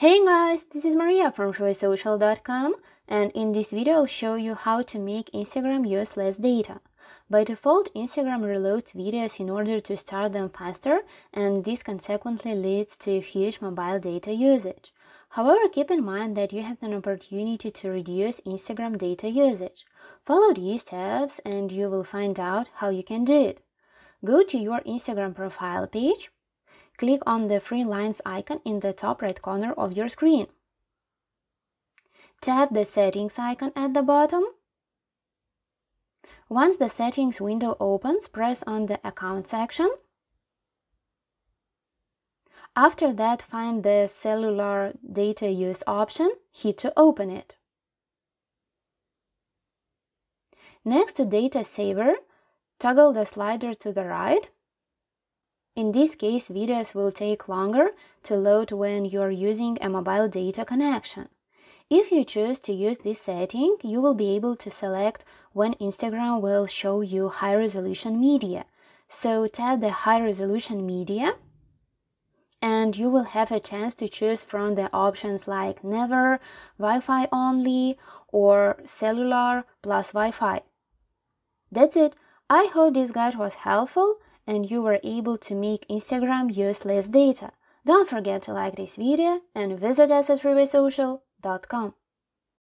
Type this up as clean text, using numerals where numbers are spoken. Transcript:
Hey guys, this is Maria from FreewaySocial.com, and in this video I'll show you how to make Instagram use less data. By default, Instagram reloads videos in order to start them faster, and this consequently leads to huge mobile data usage. However, keep in mind that you have an opportunity to reduce Instagram data usage. Follow these steps and you will find out how you can do it. Go to your Instagram profile page. Click on the three lines icon in the top right corner of your screen. Tap the settings icon at the bottom. Once the settings window opens, press on the account section. After that, find the cellular data use option, hit to open it. Next to data saver, toggle the slider to the right. In this case, videos will take longer to load when you're using a mobile data connection. If you choose to use this setting, you will be able to select when Instagram will show you high-resolution media. So tap the high-resolution media, and you will have a chance to choose from the options like never, Wi-Fi only, or cellular plus Wi-Fi. That's it. I hope this guide was helpful and you were able to make Instagram use less data. Don't forget to like this video and visit us at FreewaySocial.com.